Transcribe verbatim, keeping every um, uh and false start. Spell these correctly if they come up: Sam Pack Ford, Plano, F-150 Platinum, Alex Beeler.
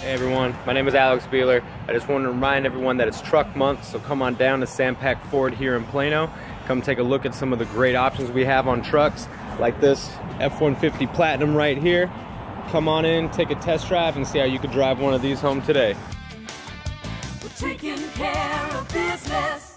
Hey everyone, my name is Alex Beeler. I just want to remind everyone that it's truck month, so come on down to Sam Pack Ford here in Plano. Come take a look at some of the great options we have on trucks, like this F one fifty Platinum right here. Come on in, take a test drive, and see how you could drive one of these home today. We're taking care of business.